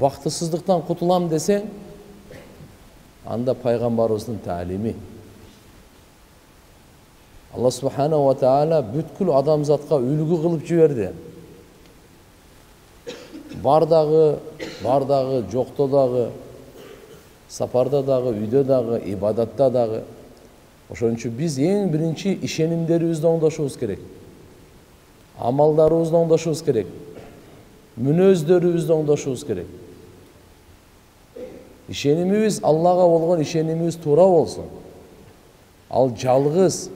Vaqtısızlıktan kutulam desen, anda Peygamberimizin talimi. Allah Subhanahu ve Teala bütkül adamzatka ülgü kılıp civerdi. Bardağı, joqtodağı, sapardadağı, üydödağı, ibadattadağı. Oşun üçün biz en birinci işenimlerimizi ondaşıbız gerek. Amallarımızı ondaşıbız gerek. Münözlerimizi ondaşıbız gerek. İşenimiz Allah'a olan işenimiz tura olsun. Al jalğız,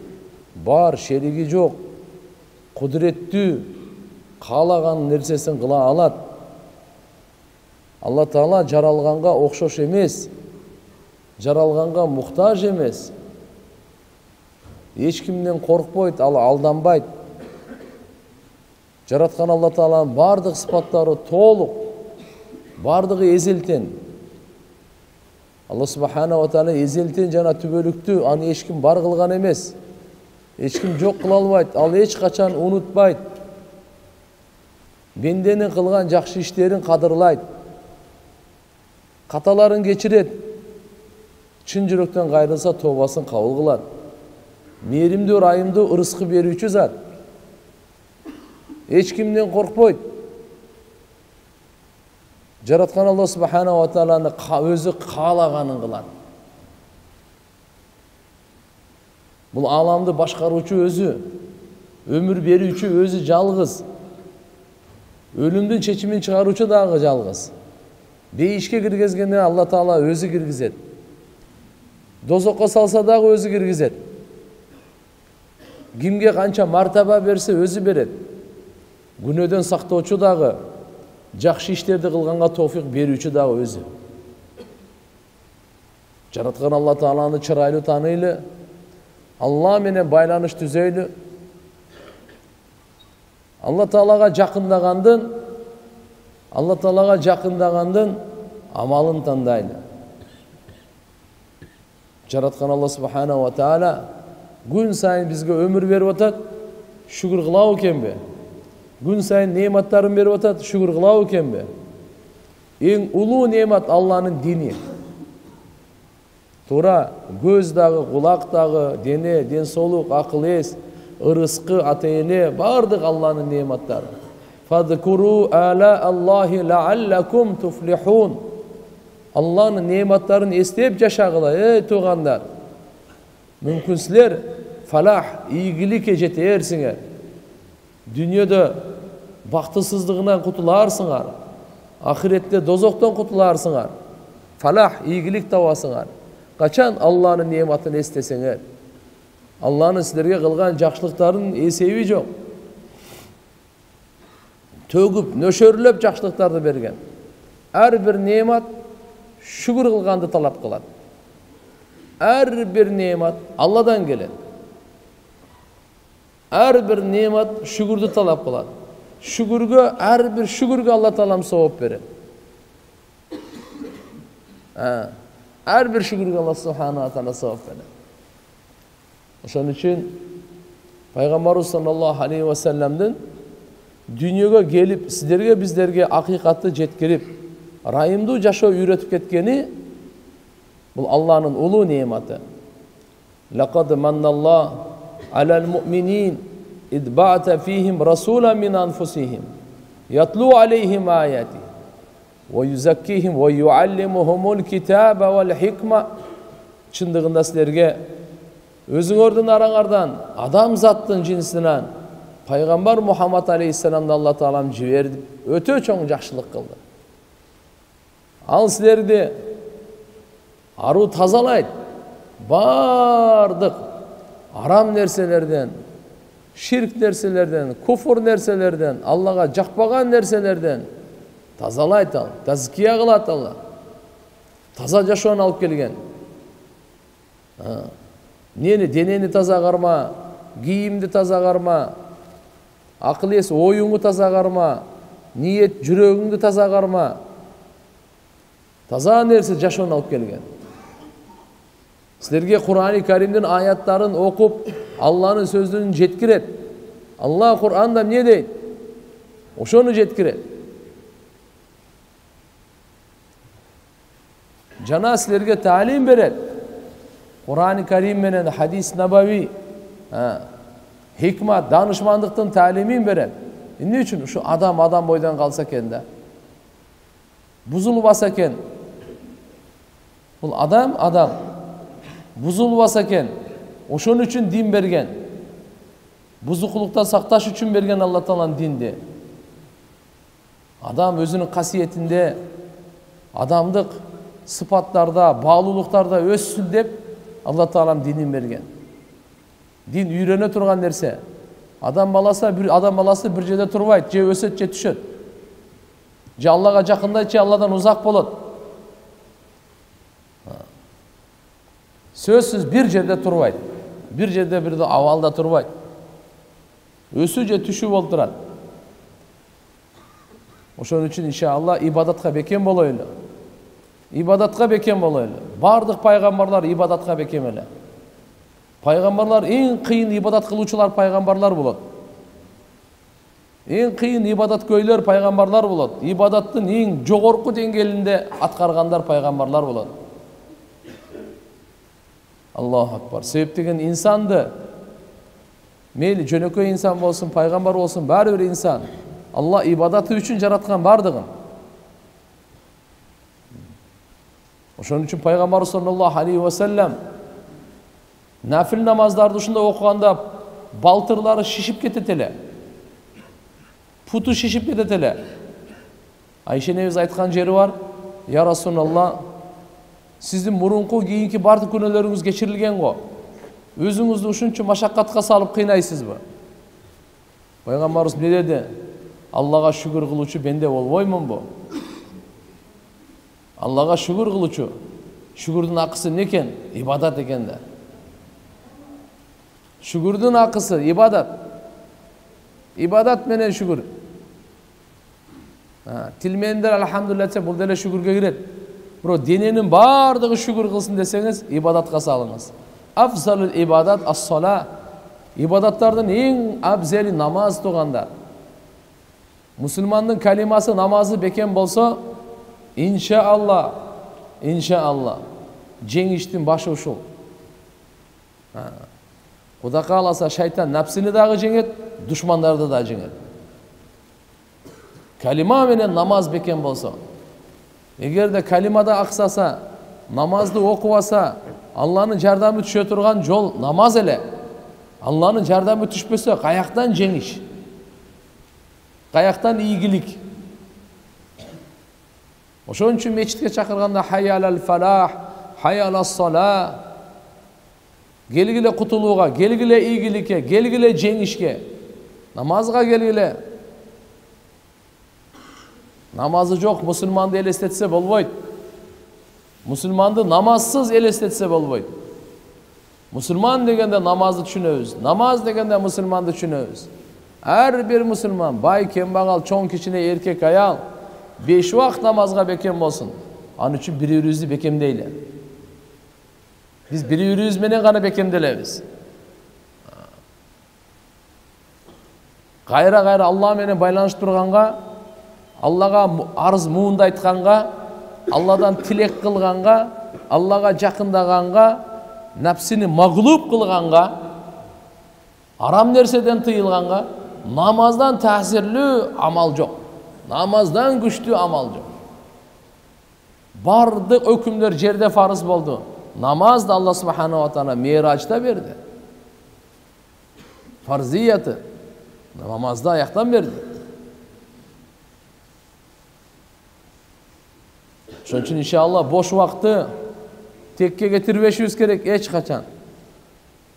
bar, şerigi joq, kudretli, kalagan nersesin kıla alat. Allah Teala jaralğanga okşoş emes, jaralğanga muhtaj emes. Hiç kimden korkmayt, aldanbayt. Jaratkan Allah Teala'nın bardık sıfatları toluk, bardığı ezilten. Allah Subhanahu ve Teala ezilten jana tübölüktü, anı hiç kim bar kılgan emes. Hiç kim joq kıla albayt, al hiç kaçan unutbayt. Bendenin kılgan jakşı işlerin kadırlayt. Kataların geçiret, çın jürökten gayrılsa tobasın kabul kılar. Merimdi, rayımdi, ırıskı berüçü zat. Hiç kimden korkmayt. Jaratkan Allah Subhanahu ve Teala'nı özü kalaganın kılar. Bu alamdı başkaruçu özü, ömür berüçü özü jalğız. Ölümdün çeçimin çıkaruçu dağı jalğız. Bir işke girgizgenden Allah Teala özü girgizet. Dozokka salsa dağı özü girgizet. Kimge kança martaba berse özü beret. Günödön saktooçu dağı, jakşı işlerdi kılganğa tofik berüçü dağı özü. Jaratkan Allah Teala'nı çıraylı tanıylı, Allah menen baylanış düzöylü. Allah Teala'ga jakındagandın, Allah Teala'ga jakındagandın amalın tandaylı. Jaratkan Allah Subhanahu ve Teala gün sayın bizge ömür berip atat, şükür kılaw ekenbe. Gün sayın nematların berip atat, şükür kılaw ekenbe. En uluu nemat Allah'nın dini. Tora göz dağı, kulak dağı, dene, den soluk, akıl es, ırıskı, atayene, bardık Allah'nın nematları. فَذْكُرُوا آلَاءَ اللّٰهِ لَعَلَّكُمْ تُفْلِحُونَ Allah'ın nimetlerini isteyip yaşağılar, ey tuğanlar. Mümkünsüler, falah, iyilik eceti ersiniz. Dünyada baktısızlığından kutularsınız. Ahirette dozoktan kutularsınız. Falah, iyilik tavasınız. Kaçan Allah'ın nimetini istesiniz. Allah'ın sizlerge kılgan jakşılıkların esevi yok. Tögüp, nöşörlöp jakşılıktardı bergen. Her bir nemat şükür kılgandı talap kılat. Her bir nemat Allah'dan gelen. Her bir nemat şükürdü talap kılat. Şükürge, her bir şükürge Allah talam savap verir. Her bir şükürge Allah Subhanahu wa Ta'ala savap verir. Onun için Peygamberimiz sallallahu aleyhi ve sellem'den dünyaya gelip sizlerge bizlerge hakikatı jetkirip rayımdı jaşo üretip ketkeni bu Allah'ın ulu nimeti. Laqad mannallahu alal mu'minin id ba'atha fihim rasulan min anfusihim yatlu aleyhim ayati ve yuzakkihim ve yuallimuhumul kitabe vel hikme. Çındığında sizlerge özüngördün aralardan adam zattın cinsinden Peygamber Muhammed Aleyhisselam'da Allah Teala'm civerdi. Ötö çoğun jakşılık kıldı. Al sizlerdi aru tazalayt, bardık aram nerselerden, şirk nerselerden, kufur nerselerden, Allah'a jakpagan nerselerden tazalayt al, tazkiya kılat Allah. Taza jaşoonu alıp kelgen. Neni deneni taza karma, giyimdi taza karma, akıl es oyunu taza karma, niyet jürögündü taza karma. Taza nerse jaşoon alıp kelgen. Sizlerge Kur'an-ı Kerim'den ayatların okup Allah'ın sözünü jetkiret. Allah Kur'an'da ne deydi? Oşonu jetkiret. жана силерге таалим берет. Куран-ы Карим менен хадис набави, hikmat, danışmanlıktın talimin veren. Niçin? Şu adam boydan kalsaken de. Buzulvasaken. Bu adam. Buzulvasaken. O şunun için din bergen. Buzuklukta saktaş için bergen Allah'tan dindi. Adam özünün kasiyetinde, adamlık sıfatlarda, bağlılıklarda özsün deyip Allah'tan dinin bergen. Din üyrene turgan derse, adam balası bir cede turvayt, ce öset, ce tüşet. Ce Allah'a cakındayt, ce Allah'dan uzak bolut. Sözsüz bir cede turvayt. Bir cede bir de avalda turvayt. Ösü ce tüşü olduran. Oşun için inşallah ibadatka beken bolaylı. İbadatka beken bolaylı. Bardık paygambarlar ibadatka bekemeli. Paygambarlar en kıyın ibadat kıluvçular paygambarlar bulat. En kıyın ibadat köylör paygambarlar bulat. İbadatın en jogorku dengelinde atkargandar paygambarlar bulat. Allahu Akbar. Sebep degen insandı. Meyli jönököy insan olsun, paygambar olsun, baribir insan. Allah ibadatı üçün jaratkan bardığın. Oşonun üçün Paygambar sallallahu aleyhi ve sellem nafil namazlar dışında okuğanda baltırları şişip ketetele. Putu şişip ketetele. Ayşe neviz aytkan jeri var. Ya Resulallah, sizin murunku giyinki bardı künöleriniz geçirilgen go. Özünüzde uşunçu maşakkatka salıp kıynaysız bu. Peygamberimiz ne dedi? Allah'a şükür kılıçı bende olmayımın bu. Allah'a şükür kılıçı. Şükürün akısı neken? İbadat eken de. Şükürdün akısı, ibadat. İbadat menen şükür. Tilmendir elhamdülillah, bu dele şükürge giret. Bro, dinenin bardığı şükür kılsın deseniz, ibadatka salınız. Afzalül ibadat as-salah. İbadatlardan en abzeli namaz tuğanda. Müslümanın kaliması, namazı beken bolsa, inşallah, inşallah, cengiştin başı uşul. Kuda kalasa şeytan nefsini dağı cennet, düşmanları da cennet. Kalima menen namaz beken bolsa. Eğer de kalimada aksasa, namazda okuvasa, Allah'ın cerdamı tüşe turgan yol namaz ele. Allah'ın cerdamı tüşpese, kayaktan cengiş. Kayaktan iyilik. Oşun için meçitke çakırganda hayyalel felah, hayyalel salah, gelgile kutuluğa, gelgile iyilike, gelgile cengişke. Namazga gelgile. Namazı yok, Müslüman'da el esnetse bolvoyt. Müslüman'da namazsız el esnetse bolvoyt. Müslüman degende namazı düşünöz. Namaz degende Müslüman'da düşünöz. Her bir Müslüman, bay, kembağal, çoğun kişine erkek ayal, 5 vakt namazga bekem olsun. An için biri yürüzlü bekem değil. Biz biri yürüyüz menen gana bekemdelebiz. Gayra Allah menen baylanış durganğa, Allah'a arz muğunda aytkanğa, Allah'dan tilek kılganğa, Allah'a cakındaganğa, nefsini mağlup kılganğa, aram nerseden tıyılganğa, namazdan tahsirli amal yok. Namazdan güçlü amal yok. Bardı ökümler jerde farz boldu. Namaz da Allah subhanahu wa ta'ala miraçta verdi. Farziyatı namazda ayaktan verdi. Şunun için inşallah boş vakti tekke getirveşiz gerek eç kaçan.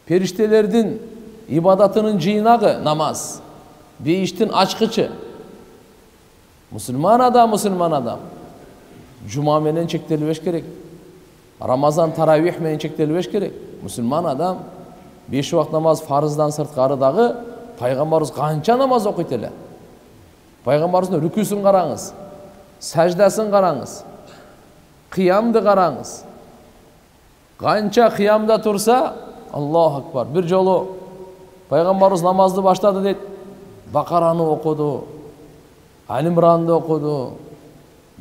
Periştelerden ibadatının cinağı namaz. Bir iştin açkıcı. Müslüman adam. Cuma menen çektirveş gerek. Ramazan taravih menen çektiriliş gerek. Müslüman adam 5 vakt namaz farzdan sırtkarı dağı Paygambarız kança namaz okuytele. Paygambarızın rüküsün karağınız, secdesin karağınız, kıyamdı karağınız. Kança kıyamda tursa Allahu Ekber. Bir yolu Paygambarız namazlı başladı dedi. Bakara'nı okudu, Al İmran'ı okudu,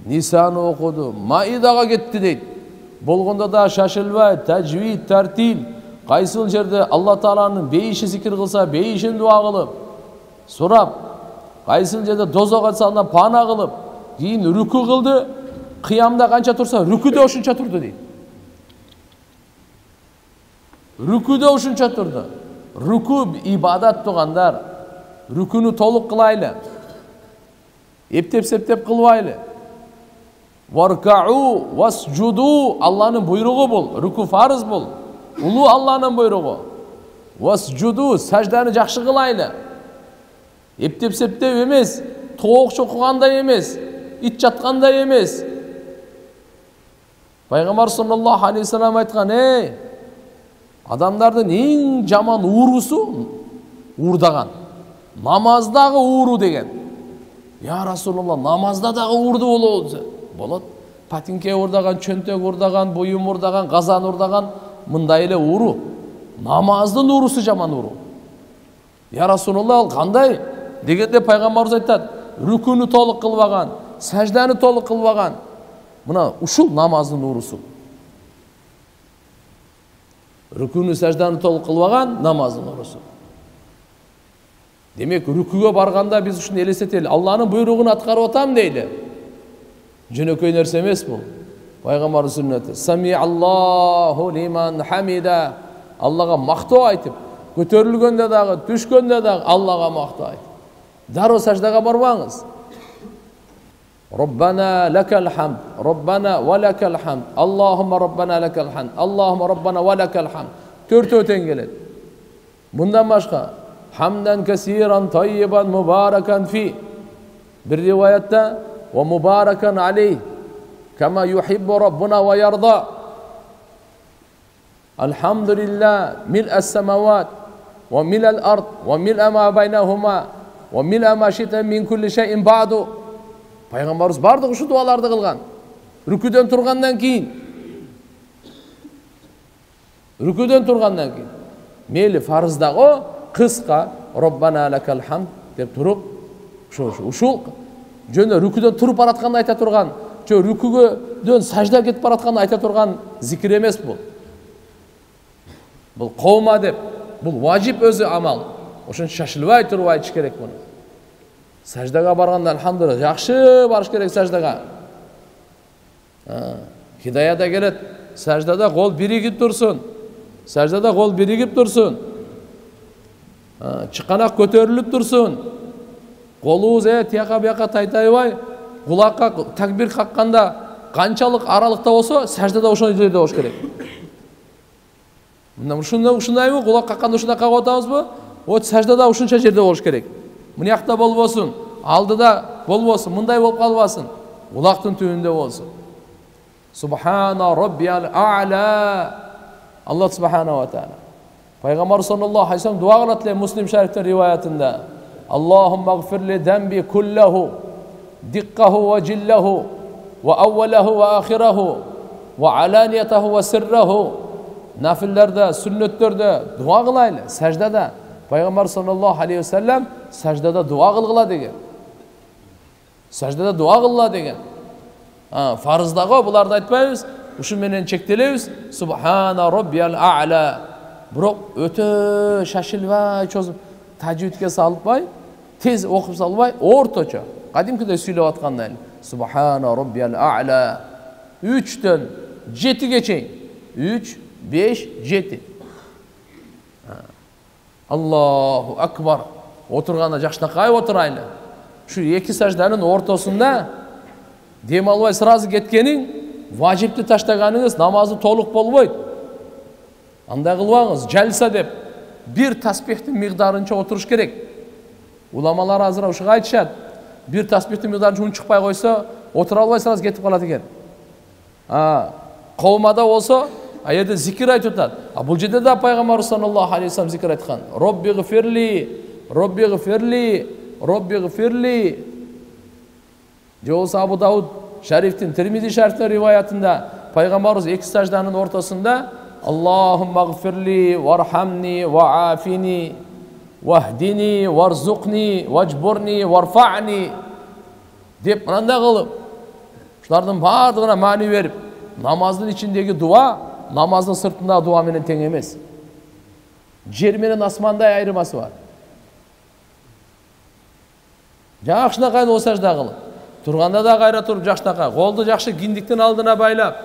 Nisa'nı okudu, Maida'ya gitti dedi. Bolğunda da şaşılvay, tecvid, tertil, kaysıl jerde Allah Taala'nın beyişi zikir kılsa, beyişin dua kılıp, sorap, kaysıl jerde dozo katsandan pana kılıp, giyin rükû kıldı, kıyamda kança tursa, rükû de oşunça turdu deyip. Rükû de oşunça turdu. Rükû ibadat tuğandar, rükûnü toluk kılaylı, eптеп kılvaylı. Varka'u vasjudu, Allah'ın buyruğu bul, rükû farz bul. Ulu Allah'ın buyruğu. Vasjudu, secdeni jakşı kılaylı. Eптеп emez, toğuk çokuganda emez, iç çatkanda emez. Peygamber sallallahu aleyhi ve sellem aytkan, ey adamların en jaman uğrusu uğurdagan. Namazdağı uğru degen. Ya Resulullah, namazda dağı uğurdu oldu. Bolat, patinke uğurdagan, çöntök uğurdagan, boyun uğurdagan, kazan uğurdagan, mındayla uğru. Namazın uğrusu jaman uğru. Ya Resulullah, kanday degende Peygamberimiz ayttat, rükûnü toluk kılbagan, secdeni toluk kılbagan. Buna uşul namazın uğrusu. Rükûnü secdeni toluk kılbagan, namazın uğrusu. Demek rükûge barganda biz uşun eleseteli, Allah'ın buyruğunu atkarı otam deyli. Cünököy nerse emes bu. Peygamber'in sünneti. Sami'allahu liman hamida. Allah'a maktu aytıp, kötörülgönde dağı, düşkönde dağı Allah'a maktu aytıp. Daro secdege barbanız. Rabbana lekel hamd. Rabbana ve lekel hamd. Allahumma rabbana lekel hamd. Allahumma rabbana ve lekel hamd. Törtü öten gelin. Bundan başka hamden kesiran tayyiban mübareken fi. Bir rivayette ve mübareken aleyh kema yuhibbu Rabbuna ve yarda. Elhamdülillah mil'es semavat ve mil'el ard ve mil'e ma beynehuma ve mil'e ma şiten min kulli şeyin ba'du. Peygamberimiz bardığı şu dualarda kılgan. Rüküden turgandan keyin. Rüküden turgandan keyin. Meyli farzda o kıska Rabbana lekel hamd deyip turup uşul жөнө рүкүдөн туруп баратканда айта турган, жөн рүкүгөдөн сажда кетип баратканда айта турган зикир эмес бул. Бул коума деп, бул важип өзү амал. Ошон шашылбай туруп айтыш керек муну. Саждага барганда алхамдулла жакшы барыш керек саждага. Хидаяда келет, саждада кол биригип турсун. Саждада кол биригип турсун. Чыканак көтөрүлүп турсун. Koluz tiyaka biyaka taytayvay, kulakka takbir kakkanda kançalık aralıkta olsa secdede hoşuna ileride hoş gerek. Bundan hoşundayım mı? Kulak kakkanda hoşuna kakotamız mı? O secdede hoşuna çeşirde hoş gerek. Mınayakta bol olsun, aldıda bol olsun, mınday bol kalmasın. Kulaktın tüyünde olsun. Subhana Rabbiyal A'la. Allah Subhanahu ve Teala. Peygamber sallallahu aleyhi ve sellem dua kılatlı Müslim Şerif'ten rivayetinde. Allahümme gıfirli denbi kullahu, dikkahu ve cillahu, ve evvelahu ve ahirahu, ve alaniyatahu ve sirrahu. Nafillerde, sünnetlerde dua kılaylı, secdede. Peygamber sallallahu aleyhi ve sellem secdede dua kılgıla degen. Secdede dua kılgıla degen. Farzdağı bularda etmeyiz, uşun menen çekteleyiz. Subhana Rabbiyal A'la. Bırak öte şaşılvay çözüm. Tacüdke salbay, tez okup salbay, ortaça. Kadimki de söyleyip atkanlar. Subhana Rabbiyal A'la. 3'ten 7 geçeyin. 3, 5, 7. Allahu Akbar. Oturganda jakşınakay oturayla. Şu iki secdenin ortasında demalvay sırazı ketkenin vacipti taştaganınız namazı toluk bolboyt. Anday kılvanız, celsa dep. Bir tasbihtin miqdarınca oturuş gerek. Ulamalar azıra uşağa aytışat. Bir tasbihtin miqdarınca onu çıkpay koysa, otura albaysanız getip kalat eken. Kovmada olsa, ayette zikir aytıtat. Bu cede de Peygamber sallallahu aleyhi ve sellem zikir aytıkan. Rabbi gıfirli, Rabbi gıfirli, Rabbi gıfirli. Diyorsa Abu Davud Şerif'tin, Tirmizi Şerif'tin rivayetinde Peygamberimiz iki secdenin ortasında Allahümme gıfirli, varhamni, vaafini, vahdini, varzukni, vajburni, varfa'ni deyip ananda kılıp şunlardan bağırdığına mani verip Namazın içindeki dua, namazın sırtında dua menen teң emez. Jer menen asmanday ayrıması var. Jaşınakayın o sajda kılıp, turganda da gayra turup jaşınakay, koldu jaşı kindiktin aldına baylap,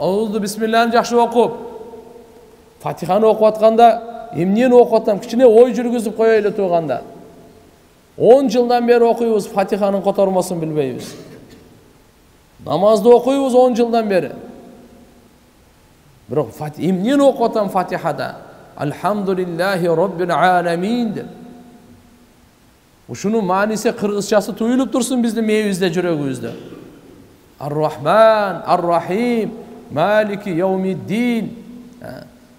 ağızdı bismillahını jaşı okup, Fatiha'nı okuatkanda, emniyeni okuatkanda, kichine oy jürgüzüp koya ele turganda. 10 yıldan beri okuyuz, Fatiha'nın kotormasını bilbeybiz. Namazda okuyuz 10 yıldan beri. Bırak emniyeni okuatkanda Fatiha'da. Elhamdülillahi Rabbil alemindir. Şunun manisi Kırgızcası tuyulup dursun bizde meyvizde, cüregüzde. Ar-Rahman, Ar-Rahim, Maliki Yevmiddin.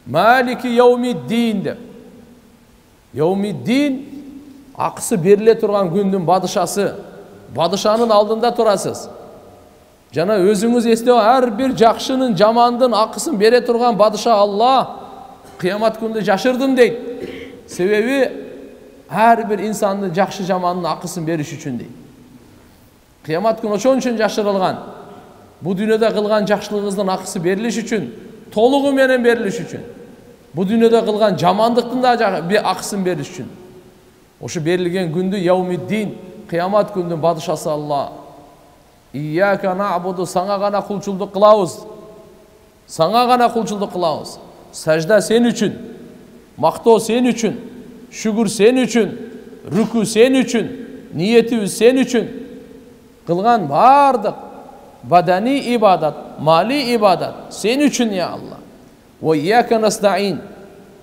Maliki Yevmiddin de. Yevmiddin, akısı berile turgan gündün badışası. Badışanın aldığında turasız. Cana özünüz esne her bir cakşının, camandın, akısın berile turgan badışa Allah. Kıyamet günde şaşırdım deyin. Sebebi her bir insanın cakşı zamanının akısını veriş üçün değil. Kıyamet günü çoğun için cakşırılgan. Bu dünyada kılgan cakşılığınızdan akısı veriliş için, toluğu menen veriliş için. Bu dünyada kılgan camandıktın da bir akısını veriliş için. O şu verilgen gündü yevmiddin, kıyamet gündü badışası Allah. İyyâke na'budu, sana gana kulçulduk kılavuz. Sana gana kulçulduk kılavuz. Secde sen için, makto sen için. Şükür sen için, rükû sen için, niyetimiz sen için. Kılgan bardık, badani ibadat, mali ibadat, sen için ya Allah. Ve iyyâke nestaîn,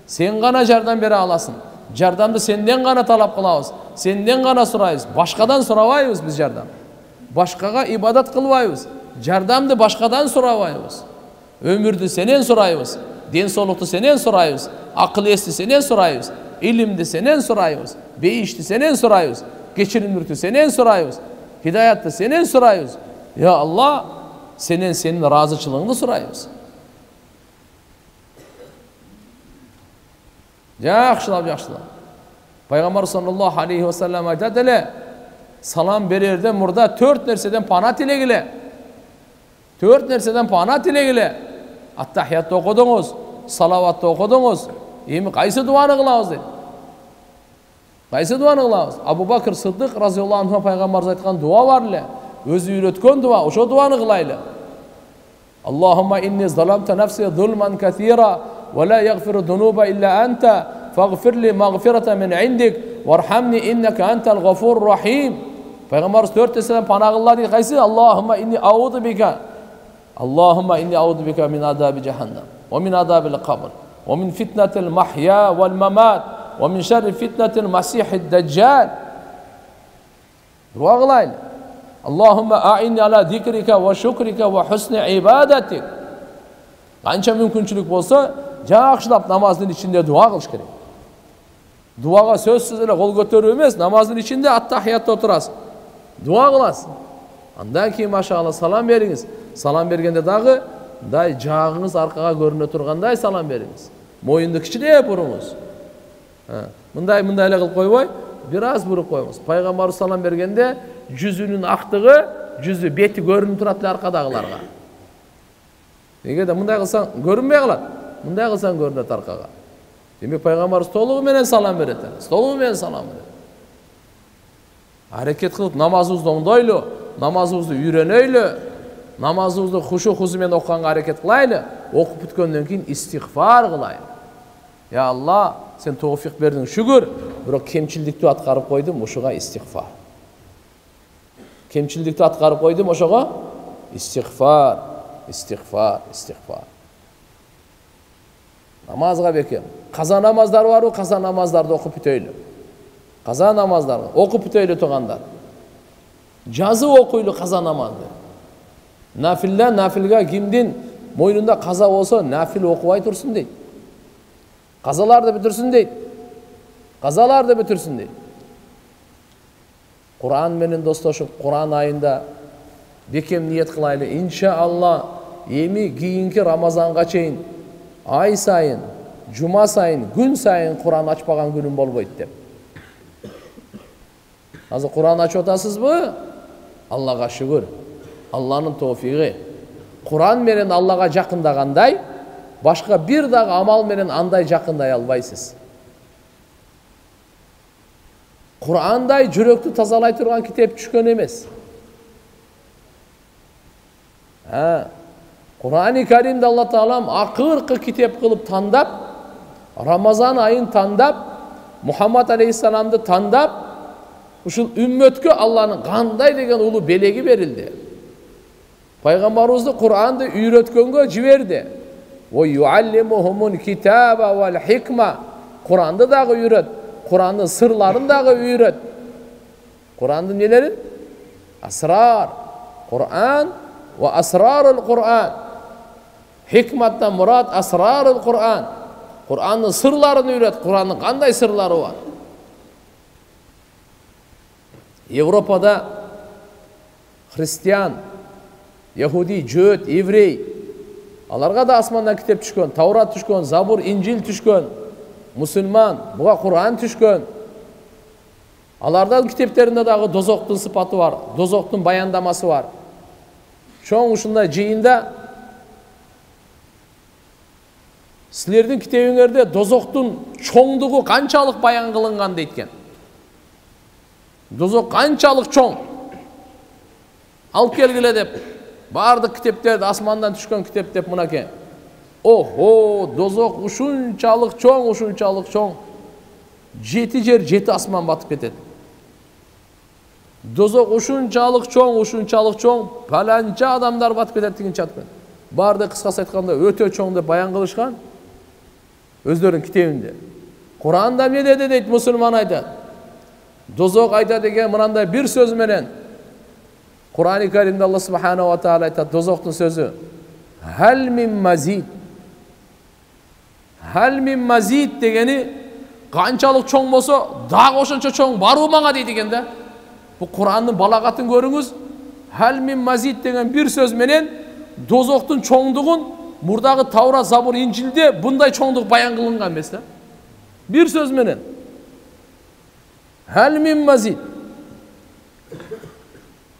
sen gana jardan beri alasın. Jardandı senden gana talap kılavuz, senden gana surayız. Başkadan suravayız biz jardan. Başkaga ibadat kılvayız. Jardandı başkadan suravayız. Ömürdü senen surayız. Den soluktu senen surayız. Akıl esti senen surayız. İlimdi senen sorayız, beyişti senen sorayız, geçirin mülkü senen sorayız, hidayatta senen sorayız. Ya Allah, senin razıçılığını sorayız. Yaxşılab. Peygamber sallallahu aleyhi ve sellem aytat ele, salam bererde murda 4 nerseden panat ile gile. 4 nerseden panat ile gile. Attahiyyatta okudunuz, salavatta okudunuz. Emi qaysı duanı kılavuz dedi. Qaysı duanı kılavuz? Abu Bakır Sıddık razıyallahu anh'a Peygamberimiz aytkan dua var ile. Özü üretken dua, o şu duanı kılayla. Allahümme inni zalamte nefsi zulman kathira ve la yagfiru dunuba illa ente faghfirli mağfirete min indik varhamni inneke entel gafur rahim. Peygamberimiz 4 eseden panağıllar değil qaysı? Allahümme inni audu bika. Allahümme inni audu bika min adabi cehennem ve min adabi l-kabr. ومن فتنة المحيا والممات ومن شر فتنة المسيح الدجال رواغلال اللهم أعني على ذكرك وشكرك وحسن عبادتك قانچا mümkünçülük bolsa jaşlap namazın içinde dua kılış kerek. Duaga sözsüz ele kol götürüp emes, namazın içinde attahiyyatta oturasın. Dua kılasın. Andan keyin maşallah salam beriniz. Salam bergende dagı day jağınız arkağa görünüp turganday salam beriniz. Moyundu kichilep buruңuz. Mınday ele kılıp koyboy, biraz burup koyuңuz. Peygamberimiz salam bergende yüzünün aktığı, yüzü beti görünüp turat ele arkadagılarga. Egerde mınday kılsan görünbey kalat. Mınday kılsan görünüp arkaga. Demek Peygamberimiz toluğu menen salam beret. Toluğu menen salam beret. Hareket kılıp namazımızda ondoylu, namazımızda ürenöylü. Namazımızda huşu huzumen okuğanğa hareket kılaylı, okup bütkenden keyin istiğfar kılaylı. Ya Allah, sen tevfik berdin, şükür. Bırak kemçilikti atkarıp koydum, oşoğa istiğfar. Kemçilikti atkarıp koydum, oşoğa istiğfar, istiğfar, istiğfar. Namazga bekem. Kaza namazları var, o kaza namazlarda okup bütöylü. Kaza namazlarda okup bütöylü tuğandar. Cazı okuylu kaza namazdır. Nafilden nafilga kimdin moynunda kaza olsa nafil okuvay tursun deydi. Kazalar da bitirsin deydi. Kazalar da bitirsin deydi. Kur'an menen dostlaşıp Kur'an ayında bekem niyet kılaylı. İnşallah yemi giyinki Ramazan'a çeyin, ay sayın, cuma sayın, gün sayın Kur'an açpağan günün bol boyut deyip. Azı Kur'an açı otasız mı? Allah'a şükür. Allah'ın tevfiki, Kur'an menen Allah'a jakındaganday, başka bir dagı amal menen anday jakınday albaysız. Kur'anday jüröktü tazalay turgan kitep çükön emes. Kur'an-ı Kerim'de Allah Taalam akırkı kitep kılıp tandap, Ramazan ayın tandap, Muhammed Aleyhisselam'da tandap, uşul ümmetkö Allah'ın ganday degen ulu belegi verildi. Paygambarımızda Kur'an'da üyretkönge civerdi. Ve yuallimuhumun kitaba vel hikma. Kur'an'da dağı üyret. Kur'an'ın sırların dağı üyret. Kur'an'da nelerin? Asrar. Kur'an ve asrarul Kur'an. Hikmetten murat asrarul Kur'an. Kur'an'ın sırlarını üyret. Kur'an'ın kanday sırları var. Avrupa'da Hristiyan, Yahudi, Cöt, Evrey, alarga da asmandan kitap tüşkön, Taurat tüşkön, Zabur, İncil tüşkön, Müslüman, buğa Kur'an tüşkön. Alardan kitaplarında dağı dozoktun sıfatı var, dozoktun bayandaması var. Şoň uşunda ciyinda sizlerden kitabiňerde dozoktun çoňdugu kançalık bayan kılıngan deytken. Dozok kançalık çoň. Alıp kelgile dep. Bardık kitapterde asmandan düşkön kitaptep munake. Oho dozok uşunçalık çoğ, uşunçalık çoğ. Jeti jer jeti asman batıp ketedi. Dozok uşunçalık çoğ, uşunçalık çoğ. Palanca adamlar batıp ketedi degen çatkan. Barda kıskası aytkanda ötö çoğ dep bayan kılışkan. Özlörün kitabinde. Kur'an'da ne dedi deyt musulman aytat. Dozok aytat degen mınanday bir söz menen. Kur'an-ı Kerim'de Allah Subhanahu ve Teala aytat dozoktun sözü. Hal min mazid. Hal min mazid degeni kançalık çoğ bolsa daha oşunça çoğ barı mağa deyt eken da. Bu Kur'an'ın balagатын görüngüz. Hal min mazid degen bir söz menen dozoktun çoğdugun murdagı Taurat, Zabur, İncil'de bunday çoğduk bayan kılıngan emes da. Bir söz menen. Hal min mazid.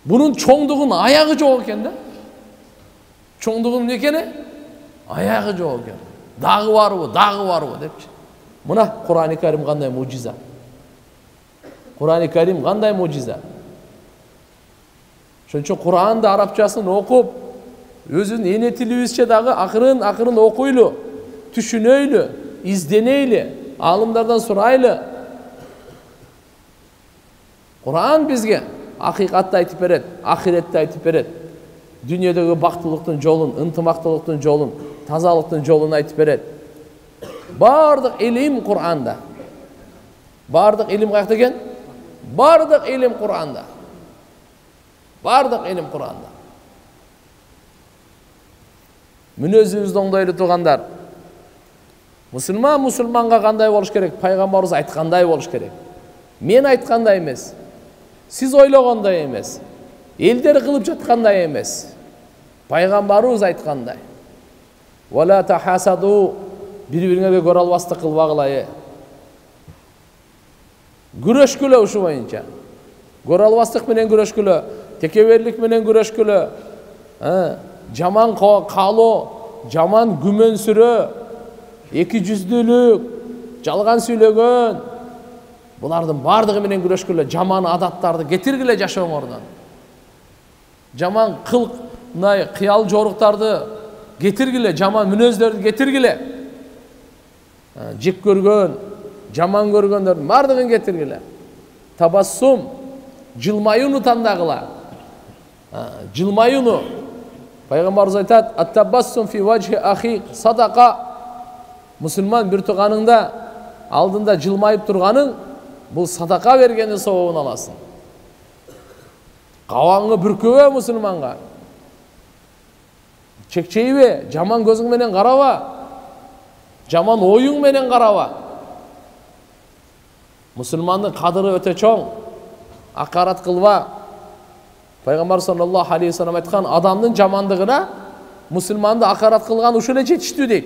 Bunun çoğunluğun ayağı çok eken de. Çoğunluğun nekene? Ayağı çok eken. Dağı var bu, dağı var bu. Buna Kur'an-ı Kerim kanday mucize. Kur'an-ı Kerim kanday mucize. Çünkü Kur'an'da Arapçasını okup, özün enetiliğizce dağı akırın akırın okuylu, düşüneyle, izdeneyli, alımlardan soraylı. Kur'an bizge Akikatta aytıp beret, ahirette aytıp beret. Dünyadagi baktılıktın jolun, ıntımaktılıktın jolun, tazalıktın jolun aytıp beret. Bardık ilim Kur'an'da. Bardık ilim kayakta eken? Bardık ilim Kur'an'da. Bardık ilim Kur'an'da. Münözümüzde ondaylı turgandar. Müslüman, Müslüman'a kanday boluş kerek, Paygambarımız aytkanday boluş kerek. Men aytkanday emes. Siz oyloğanday emes. Elder kılıp jatkanday emes. Paygambarımız aytkanday. Ve la tahasadu birbirine göre alvastı kılbağılayı. Güreşkülü uşu boyunca. Göre alvastık menen güreşkülü, tekeverlik menen güreşkülü. Jaman kalu, jaman gümönsürü, eki cüzdülük, jalgan süylögön. Bulardan bardığı menen güreşkürle jaman adattardı getirgile yaşam oradan. Jaman kılk, kıyal joruktardı getirgile, jaman münözlerdi getirgile. Cik görgön, jaman görgöndörün bardığın getirgile. Tabassum, cılmayunu tandağıla. Cılmayunu. Peygamberimiz aytat, "At-tabassum fi vajhi ahi sadaka." Müslüman bir tuğanında aldığında cılmayıp turganın bu sadaka vergenin soğuğun alasın. Kavanı bürküve Müslüman'a. Çekçeyive, jaman gözün menen karava. Jaman oyun menen karava. Müslümanın kadırı öte çoğun. Akarat kılva. Peygamber sallallahu aleyhi ve sellem etkan adamın jamandığına Müslümanın da akarat kılgan uşule çetiştüdik.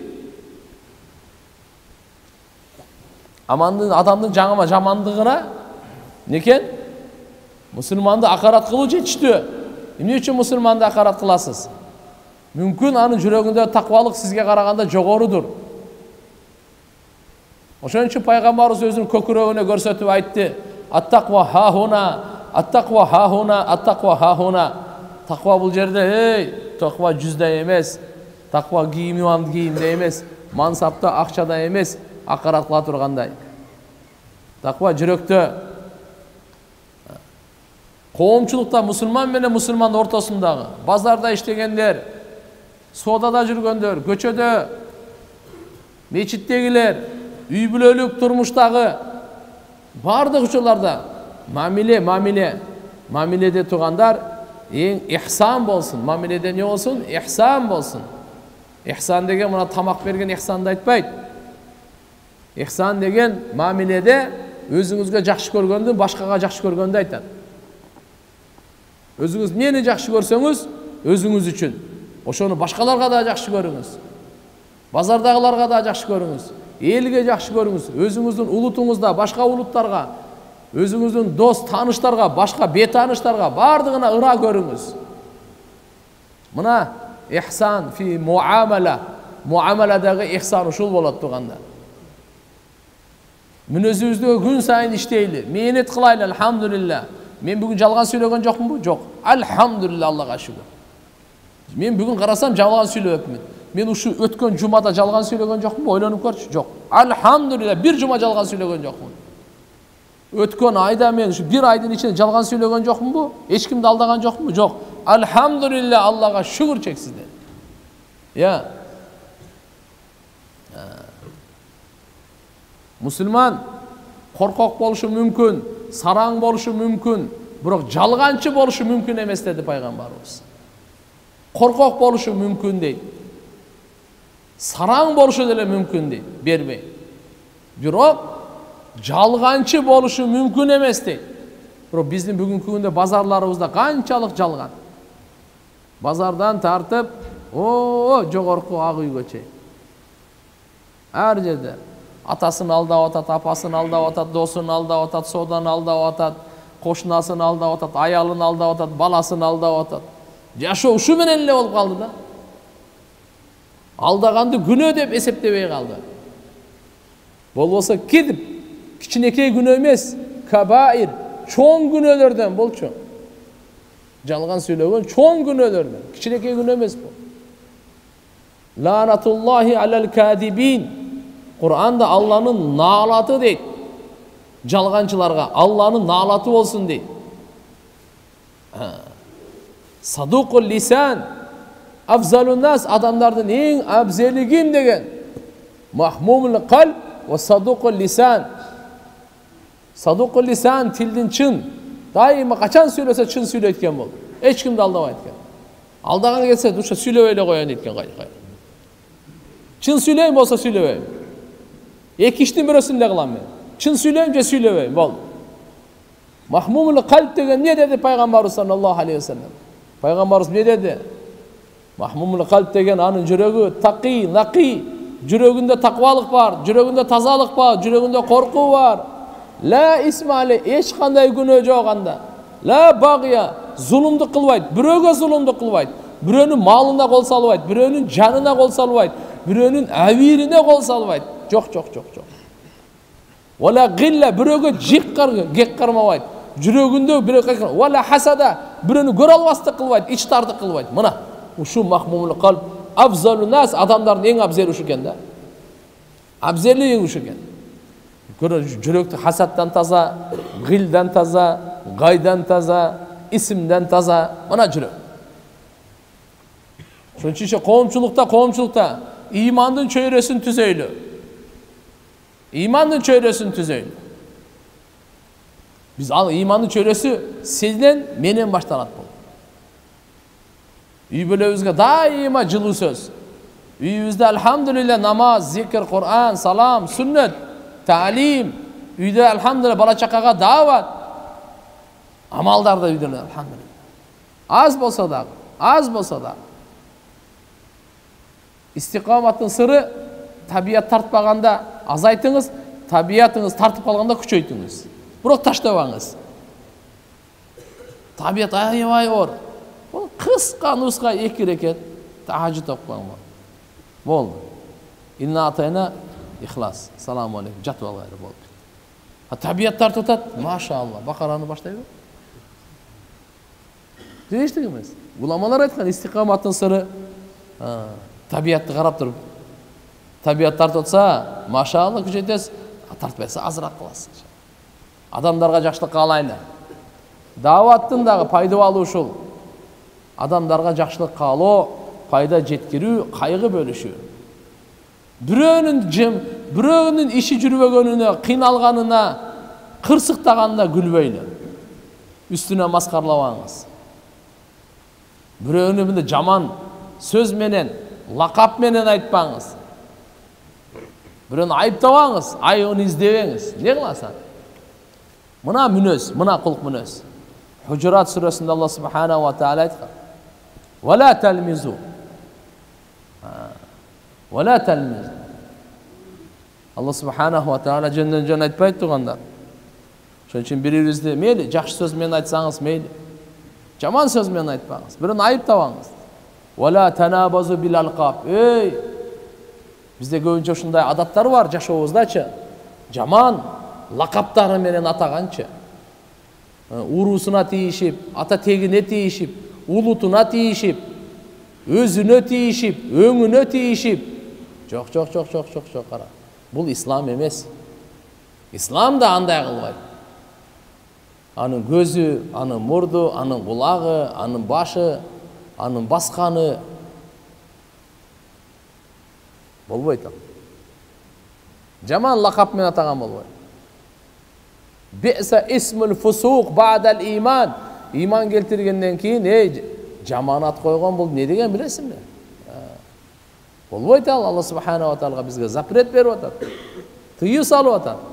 Adamdın canıma jamandığına neken? Müslümanda akarat kılıcı çüştü. Ne için Müslümanda akarat kılasız? Mümkün anın yüreğinde takvalık sizge karaganda jogorudur. Oşun için Peygamberimiz özünün köküreğine görsetip aytdı. At-takva hahuna, at-takva hahuna, at-takva hahuna. Takva bul yerde, hey, takva cüzde emez. Takva giyim yuvan giyimde emez. Mansapta, akçada emez. Akaratla turganday. Takva cürekte. Koğumçulukta Müslüman ve Müslüman ortasındağı. Bazarda iştegenler, sodada jürgönler, göçödö, meçittegiler, üy bülölük turmuştağı. Bardık uçularda. Mamilede tuğandar ihsan bolsun. Mamilede ne olsun? İhsan bolsun. İhsan degen buna tamak bergen ihsan da aytpayt. İhsan degen mamilede özüngüzgö jakşı körgöndü, başkaga jakşı körgöndü aytat. Özünüz neni jakşı görsöngüz, özünüz üçün. Oşonu başkalarga da jakşı görüngüz. Bazardagılarga da jakşı görüngüz. Elge jakşı görüngüz. Özünüzdün ulutuңuzda başka ulutlarga, özünüzdün dost tanışlarga, başka betanışlarga bardığına ıra görüngüz. Mına ihsan fi muamala, muamaladagı ihsan uşul bolat turganda. Münözübüzdü gün sayın işteyli. Meenet kılaylı elhamdülillah. Men bugün jalgan söylögön jokmun bu? Jok. Alhamdulillah Allah'a şükür. Men bugün karasam jalgan söylöpmün. Men uşu ötkön jumada jalgan söylögön jokmun? Oylonup görçü. Jok. Alhamdulillah bir juma jalgan söylögön jokmun. Ötkön ayda men şu bir aydın içinde jalgan söylögön jokmun bu? Hiç kimde aldagan jokmun bu? Jok. Alhamdulillah Allah'a şükür çeksizde. Ya. Müslüman korkak boluşu mümkün. Sarang boluşu mümkün, bırak jalgançı boluşu mümkün emes dedi Peygamberimiz. Korkak boluşu mümkün değil. Sarang boluşu dele mümkün değil, bermeyin. Bırak jalgançı boluşu mümkün emes değil. Bırak bizim bugünkü günde bazarlarımızda kançalık jalgan. Bazardan tartıp o jogorku ağı göçey. Her yerde. Atasını aldap atat, apasını aldap atat, dostunu aldap atat, sodan aldap atat, koşunasını aldap atat, ayalını aldap atat, balasını aldap atat. Yaşo uşu menen ele olup kaldı da. Aldagandı günö dep eseptebey kaldı. Bolboso ketip, kiçinekey günö emes, kabair, çoğun günölerden bolçu. Jalgan söylögön çoğun günölerden, kiçinekey günö emes bu. Lanatullahi alel kadibin. Kur'an'da Allah'ın nalatı deydi. Jalgançılarga Allah'ın nalatı olsun deydi. Sadukul lisan, afzalun nas adamlardan en abzeli kim degen. Mahmumul kalp ve sadukul lisan. Sadukul lisan tildin çın. Daima kaçan söylese çın söyle etken bol. Hiç kim de aldama etken. Aldagan gelse duşa söyle öyle koyan etken. Çın söyleyim olsa söyle öyle. Eki iştin bürösünde kılan ben. Çın söyleyince söyleyeyim. Mahmumul kalp degen ne dedi Peygamberimiz sallallahu aleyhi ve sellem? Peygamberimiz ne dedi? Mahmumul kalp degen anın cüreği taki, naki. Cüreğinde takvalık var, cüreğinde tazalık var, cüreğinde korku var. La ismali, eşkanday günü joğanda. La bağıya, zulümdü kılvaydı, büröge zulümdü kılvaydı. Bürönün malına kol salvaydı, bürönün canına kol salvaydı, bürönün avirine kol salvaydı. Çok. Ola gilla biröge jik qargı, gek qarmabaydı. Jürögündö biröge qargı. Ola hasada biröni görö albastı kılbaydı, iç tartı kılbaydı. Mına uşu mahmumul kalp afzalun nas adamların en abzeli uşu eken da. Abzeli en uşu eken. Görö jüröktü hasaddan taza, gildan taza, gaydan taza, isimden taza. Mına jürök. Şunçu işe qoğumçulukta imandın çöyresin tüzeylü. İmanın çöyresini tüzeyin. Biz al imanın çöyresi sizden menen baştanat bol. Üybülüğüzge daima cılı söz. Üyümüzde elhamdülillah namaz, zikir, Kur'an, salam, sünnet, talim. Üyde elhamdülillah balaçakağa davat. Amallarda üyde elhamdülillah. Az bolsa da. İstikamatın sırrı tabiat tartmağanda azaytınız, tabiatınız tartıp alganda küçöytünüz. Bırak taştavağınız. Tabiat ayvay or. Kıska nuska iki reket. Tahacı toplanma. Bol. İnna atayna ihlas. Selamun aleyküm. Catval gayrı bol. Ha tabiatlar tutat. Maşallah. Bakara'nı başlayalım. Değiştirmez. Ulamalar etken istikamatın sırrı. Tabiatı karaptır. Tabiatlar tutsa maşallah güç etes. Tartmaysa azırak kılasın. Adamlarga jaşlık kalayna. Davattın dağı paydalı şul. Adamlarga jaşlık kalı, payda cetkiri, kaygı bölüşü. Biröğünün cim, biröğünün işi cürvegönüne, kınalganına, kırsık dağında gülbeyle. Üstüne maskarlavanız. Biröğünün de caman, söz menen, lakap menen aytpanız. Biröğünün ayıp tavanız, ayığını izdeveniniz. Ne kılasan? Mına münöz, mına kulk münöz. Hucurat suresinde Allah subhanahu wa ta'ala aytkan. Ve la telmizu. Ve la telmizu. Allah subhanahu wa ta'ala cennet cennet payt tuğandar. Şunun için birinizde meyli, cakşı söz meyli aytsanız meyli. Caman söz meyli aytmanız. Birin ayıp tavanız. Ve la tenabazu bil alqab. Ey! Bizde gövünce şunday adatlar var cakşı oğuzdaçı. Caman. Lakaptarı menen atağançı. Urusuna teyişip, ata tegine teyişip, ulutuna teyişip, özüne teyişip, öngüne teyişip. Çok ara. Bu İslam emez. İslam da anday kılvaydı. Anın gözü, anın murdu, anın kulağı, anın başı, anın baskanı. Bolbaydı. Caman lakap men atağan bolbaydı. Bi'sa ismul fusuk ba'dal iman. İman keltirgenden keyin jamanat koygan bul ne degen bilesinmi? Bolboyt Allah subhanahu wa ta'ala bizge zapret berip atat. Tıyı salıp atat.